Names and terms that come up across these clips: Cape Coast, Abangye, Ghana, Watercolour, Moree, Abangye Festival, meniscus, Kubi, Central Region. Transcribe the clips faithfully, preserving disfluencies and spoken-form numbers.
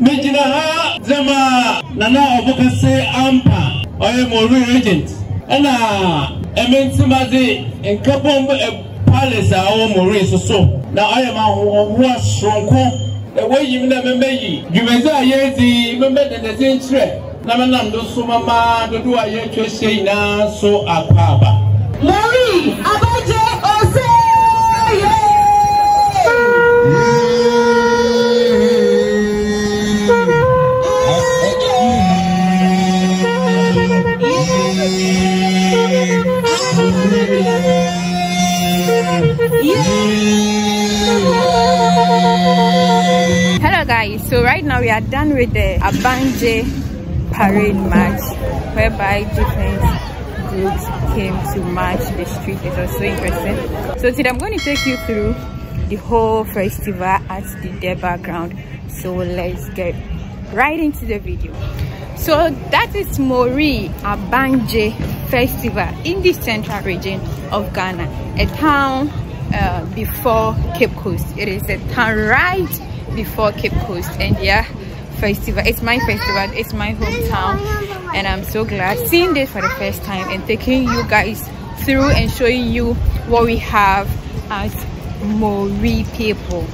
Mijina ha zama nana obuka se ampa oye Moree regent. Ena eminti mazi nkabombo e palace awo Moree so so. Na oye ma huwa shonko. Ewe yimina membe yi. Jumeza yezi membe dendezi nchire. Na menamdo sumama doduwa yechwe sheina so akaba. Moree, Abangye Ose! Hello guys, so right now we are done with the Abangye parade march, whereby different groups came to march the street. It was so interesting. So today I'm going to take you through the whole festival as the their background. So let's get right into the video. So that is Moree Abangye Festival in the Central Region of Ghana, a town uh, before Cape Coast. It is a town right before Cape Coast, and yeah, festival. It's my festival. It's my hometown, and I'm so glad seeing this for the first time and taking you guys through and showing you what we have as Moree people.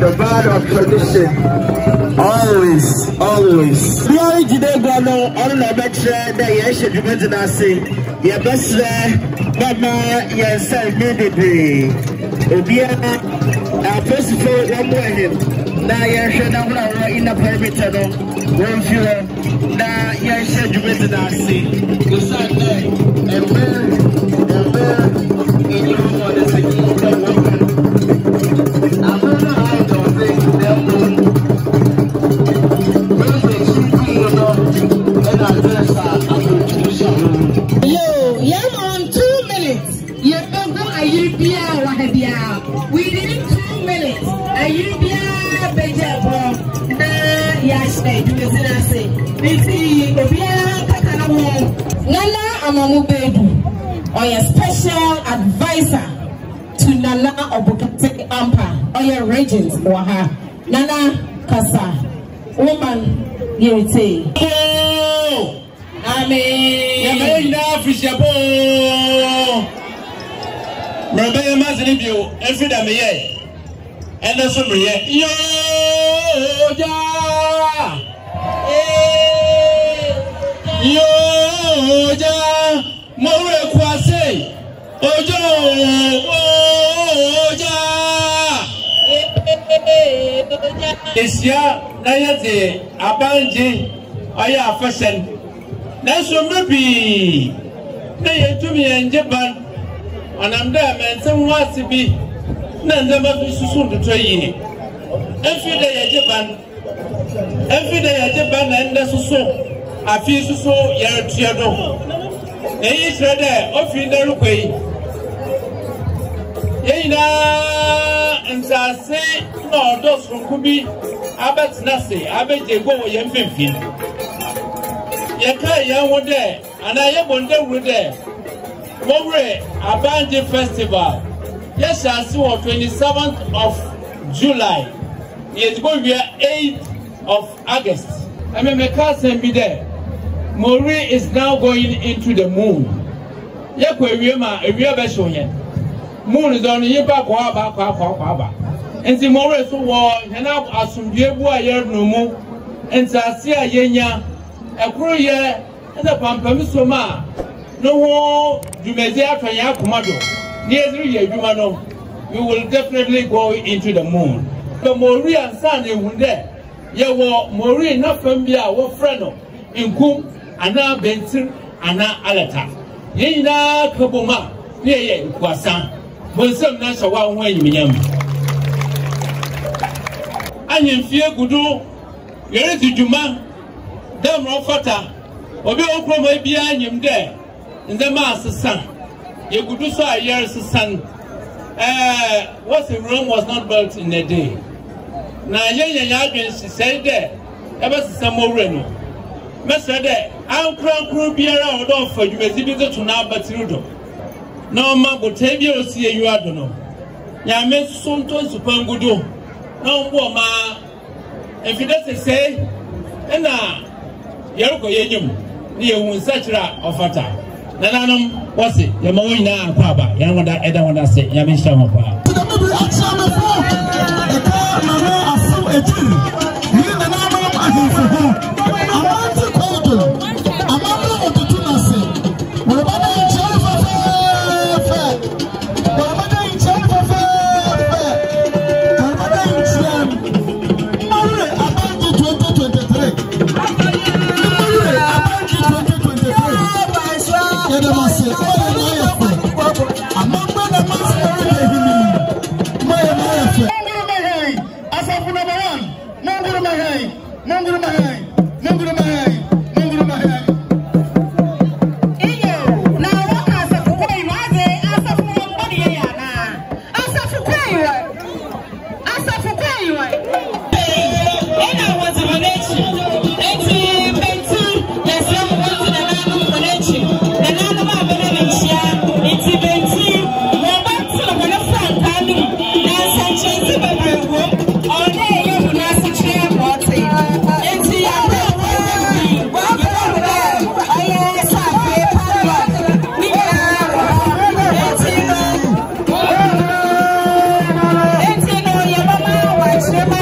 The bad of tradition, always, always. We are today going on a better day. I should remember that. Say, your best, Mama, yourself, maybe. Kubi, Abbot Nassi, Abbot Jago, Yem Fifty. Yaka Yamu there, and I am on them with them. Moree, Abangye Festival. Yes, I saw twenty-seventh of July. Yes, going to be eighth of August. I mean, my cousin be there. Moree is now going into the moon. Yakwe, we are Bashonian. Moon is on Yiba, Waba, Waba. And the Moree so war, and up as some Jebuayer no more, and Sasia Yenya, a courier, and the Pampamisoma. No more, you may say, Comado. Near three years, you know, you will definitely go into the moon. But Moree and Sunday will there. You were Moree, not from Bia, what Freno, in Kum, Anna Benson, Anna Alata. Yena Kaboma, Yea, Kwasan, when some Nasa one way in Any fear could do. You read the Juma, them Rofata, or be open by behind him there, and the master's son. You could do so a year's son. Eh, what in Rome was not built in a day. Now, young Yagin, she said there, ever since Moreno. Master there, I'll crown crew beer out of for you as you visit to now, but you don't. No man will tell you, see you, I don't know. Yamen soon turns upon Gudu. No woman, if you doesn't say, and now Yeroko Yenum, near Unsatra of Fata. Nananum, what's it? Yamoina, Papa, Yamada, I don't want to say Yamisha. To the people at Chama, the power of so a two. You the number of others. I want to call them. I want to do nothing. What about the children of the fair? Never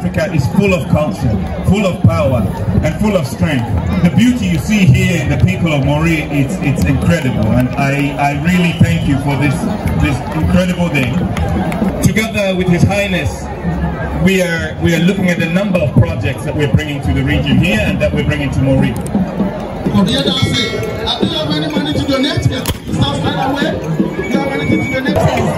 Africa is full of culture, full of power, and full of strength. The beauty you see here in the people of Moree, it's, it's incredible, and I, I really thank you for this, this incredible day. Together with His Highness, we are, we are looking at the number of projects that we're bringing to the region here and that we're bringing to Moree. I don't have any money to donate here. You have anything to donate here?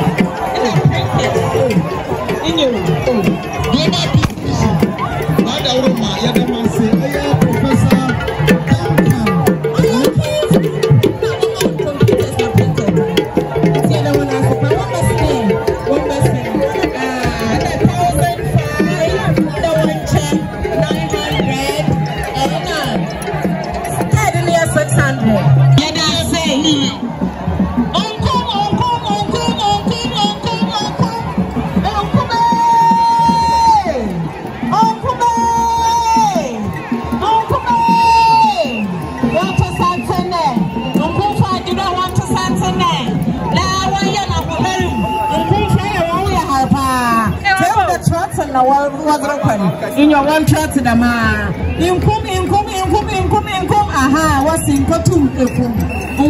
In your one shot to the man, in Kubi, in Kubi, in Kubi, in Kubi, in Kubi, aha, what's in Kotum, a Kubi,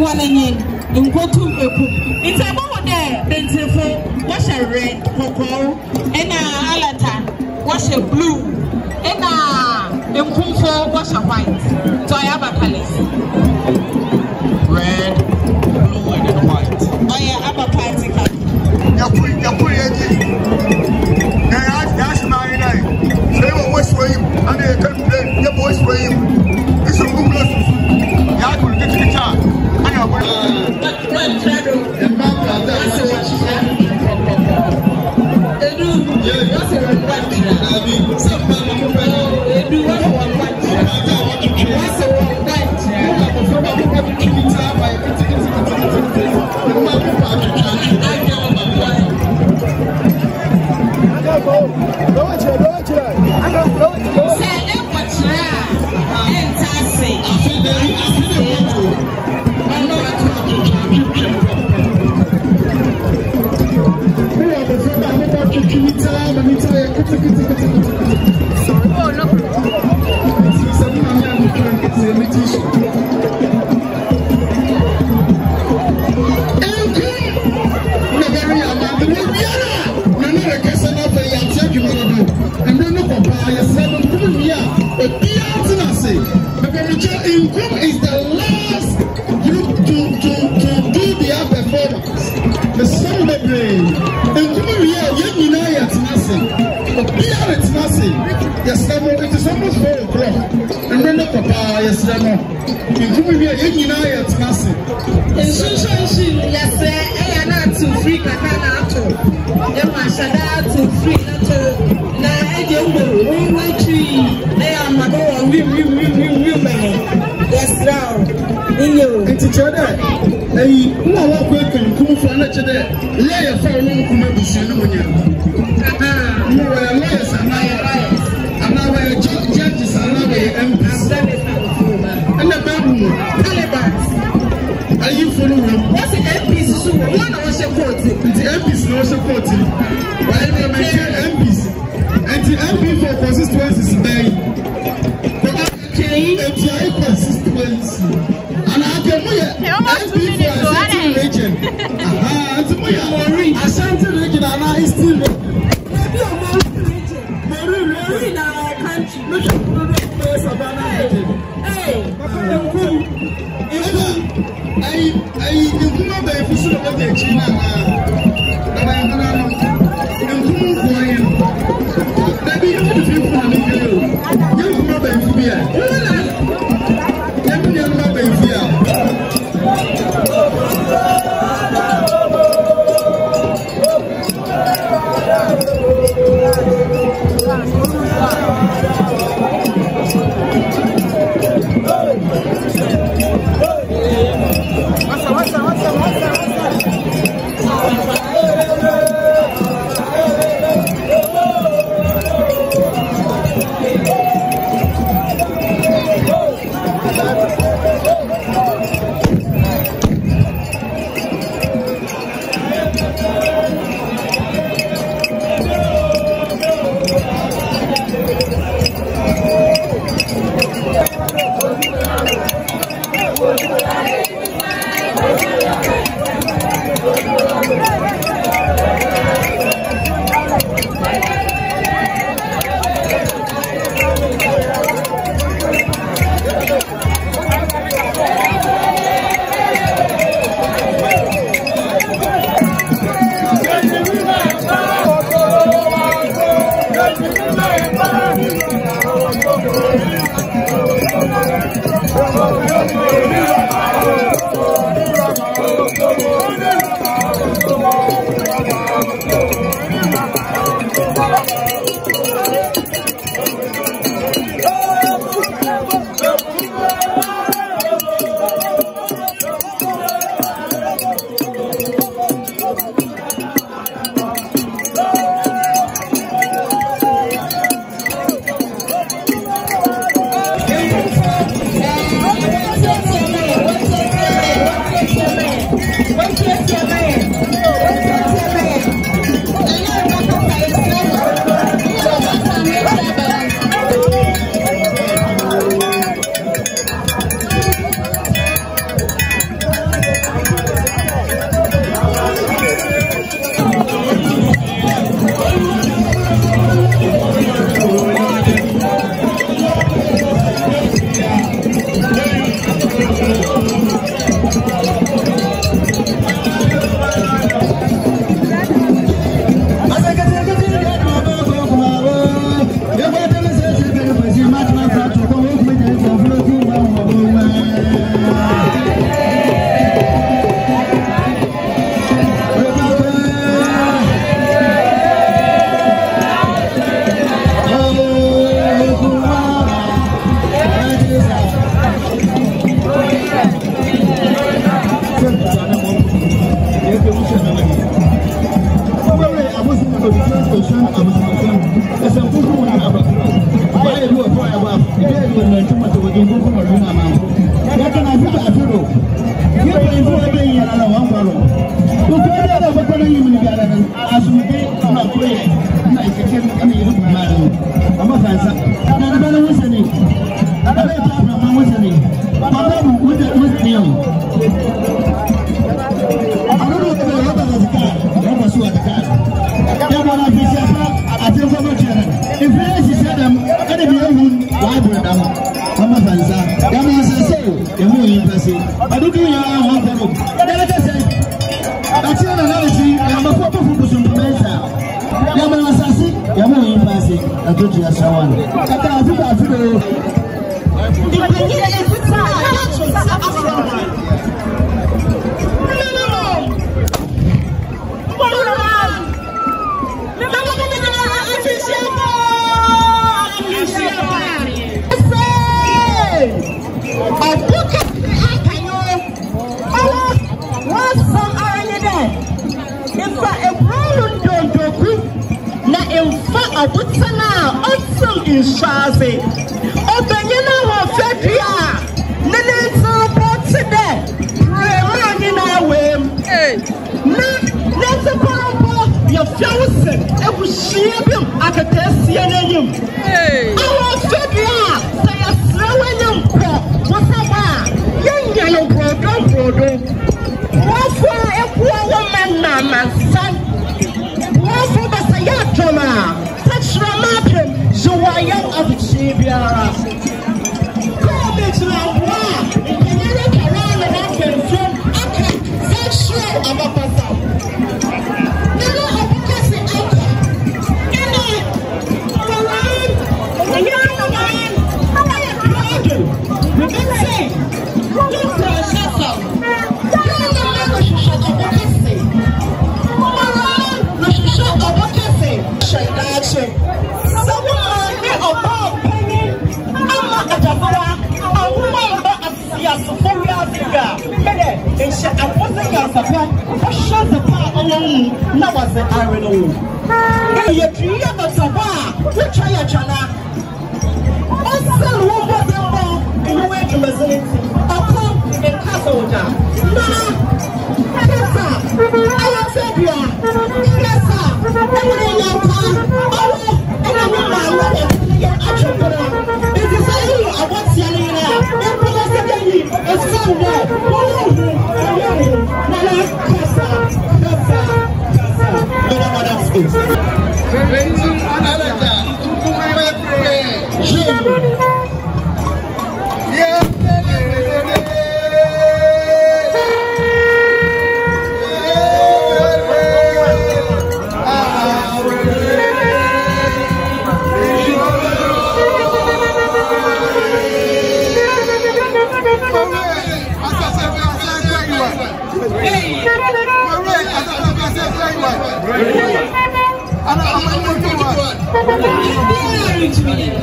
one in Kotum, a Kubi. It's about there, Pensilfo, wash a red, cocoa, and a alata, wash a blue, and a Kumfo, wash a white. So I have a palace. Red, blue, and white. Oh, yeah, I'm a party. You're putting your pretty. What's your name? What's your name?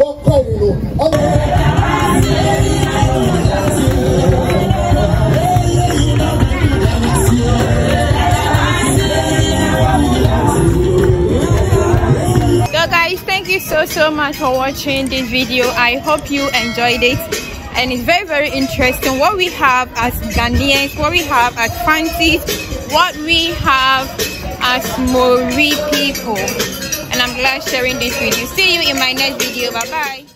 So guys, thank you so so much for watching this video. I hope you enjoyed it. And it's very very interesting what we have as Ghanaians, what we have as fancies, what we have as Moree people, and I'm glad sharing this with you. See you in my next video. Bye bye.